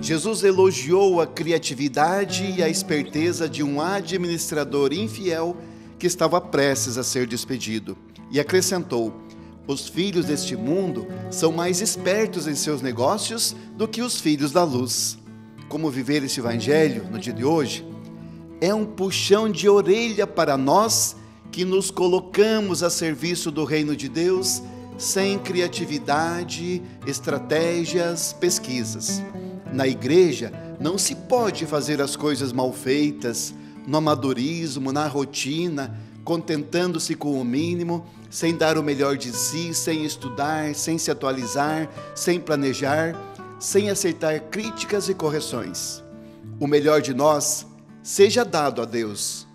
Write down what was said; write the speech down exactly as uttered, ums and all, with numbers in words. Jesus elogiou a criatividade e a esperteza de um administrador infiel que estava prestes a ser despedido e acrescentou: os filhos deste mundo são mais espertos em seus negócios do que os filhos da luz. Como viver este evangelho no dia de hoje? É um puxão de orelha para nós que nos colocamos a serviço do reino de Deus sem criatividade, estratégias, pesquisas. Na igreja não se pode fazer as coisas mal feitas, no amadorismo, na rotina, contentando-se com o mínimo, sem dar o melhor de si, sem estudar, sem se atualizar, sem planejar, sem aceitar críticas e correções. O melhor de nós seja dado a Deus.